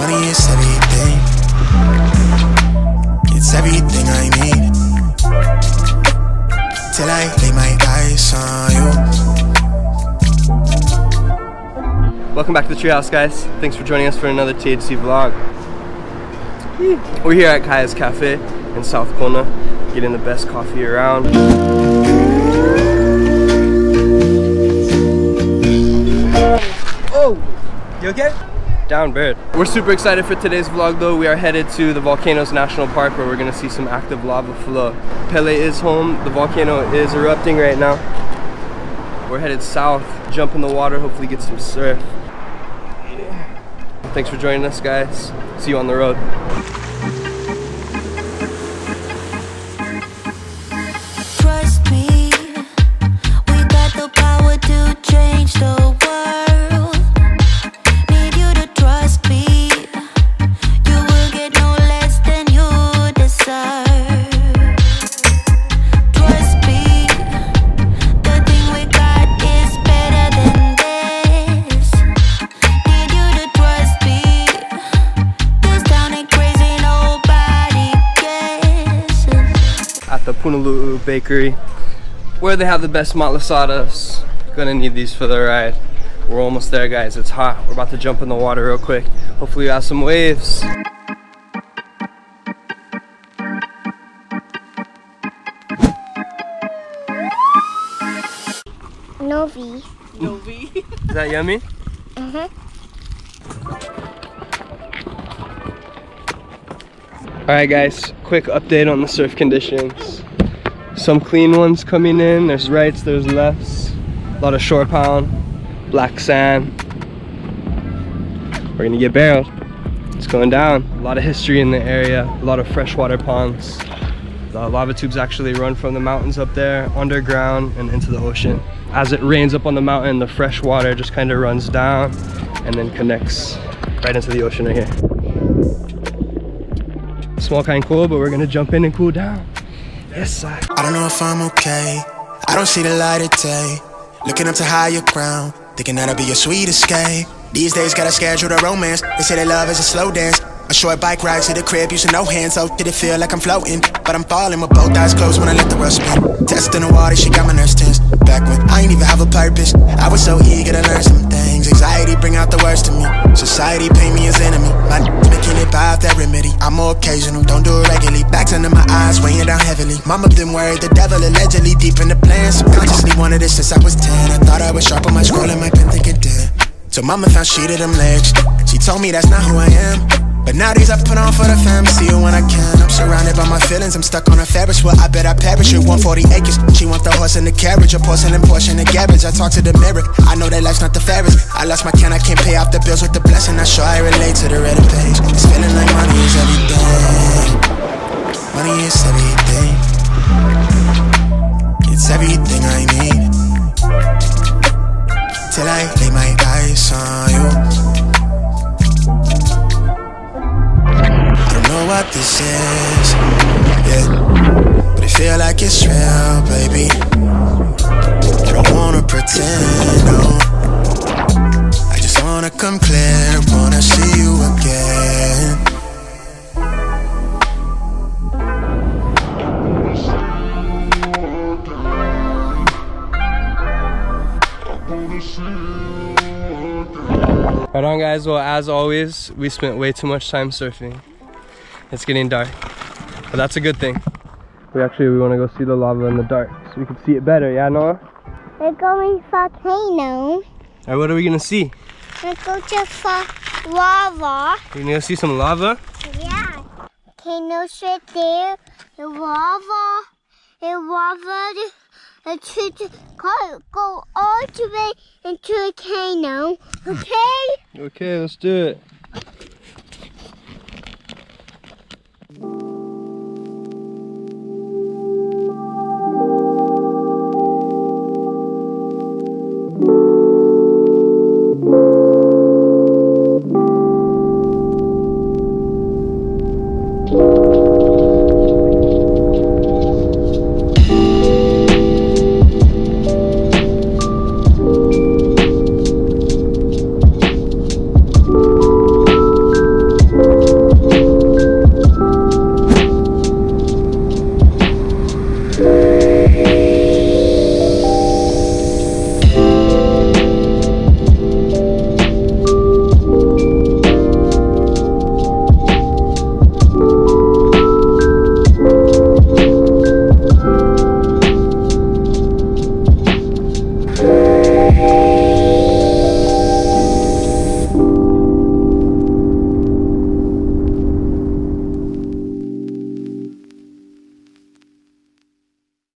Money is everything. It's everything I need. Till I lay my eyes on you. Welcome back to the Treehouse, guys. Thanks for joining us for another THC vlog. We're here at Kaya's Cafe in South Kona, getting the best coffee around. You okay? Down bird. We're super excited for today's vlog though. We are headed to the Volcanoes National Park where we're gonna see some active lava flow. Pele is home. The volcano is erupting right now. We're headed south. Jump in the water, hopefully get some surf. Yeah. Thanks for joining us, guys. See you on the road. Trust me, we got the power to change the world. Honolulu Bakery, where they have the best matlasadas. Gonna need these for the ride. We're almost there, guys. It's hot. We're about to jump in the water real quick. Hopefully we have some waves. Novi. Novi. Is that yummy? Mm-hmm. All right, guys. Quick update on the surf conditions. Some clean ones coming in, there's rights, there's lefts. A lot of shore pound, black sand. We're gonna get barreled. It's going down. A lot of history in the area, a lot of freshwater ponds. The lava tubes actually run from the mountains up there, underground and into the ocean. As it rains up on the mountain, the fresh water just kind of runs down and then connects right into the ocean right here. Small kind cool, but we're gonna jump in and cool down. Yes, I don't know if I'm okay. I don't see the light of day. Looking up to higher ground, thinking that'll be your sweet escape. These days gotta schedule the romance. They say that love is a slow dance. A short bike ride to the crib using no hands. Oh, did it feel like I'm floating? But I'm falling with both eyes closed when I let the rust spin. Testing the water, she got my nerves tense. Back when I ain't even have a purpose, I was so eager to learn some things. Anxiety bring out the worst in me. Society paint me as enemy. My making it by that remedy. I'm more occasional, don't do it regularly. Backs under my eyes, weighing down heavily. Mama been worried, the devil allegedly deep in the plans. Subconsciously wanted it since I was 10. I thought I was sharp on my scroll and my pen thinking dead. So mama found she did them legs. She told me that's not who I am. But nowadays I put on for the fam, see you when I can. I'm surrounded by my feelings, I'm stuck on a Ferris wheel. I bet I perish with 140 acres. She want the horse and the carriage, a porcelain Porsche in the garage. I talk to the mirror, I know that life's not the fairest. I lost my can, I can't pay off the bills with the blessing. I'm sure I relate to the red page. It's feeling like money is everything. Money is everything. It's everything I need. Till I lay my eyes on you. What this is, yeah, but it feel like it's real, baby. I don't wanna pretend, no. I just wanna come clear, wanna see you again. Right on, guys. Well, as always, we spent way too much time surfing. It's getting dark, but that's a good thing. We want to go see the lava in the dark so we can see it better. Yeah, Noah? We're going for Kano. Alright, what are we going to see? We're going to for lava. You're going to see some lava? Yeah. Kano's right there. The lava. The lava. Go all the way into a Kano. Okay? Okay, let's do it.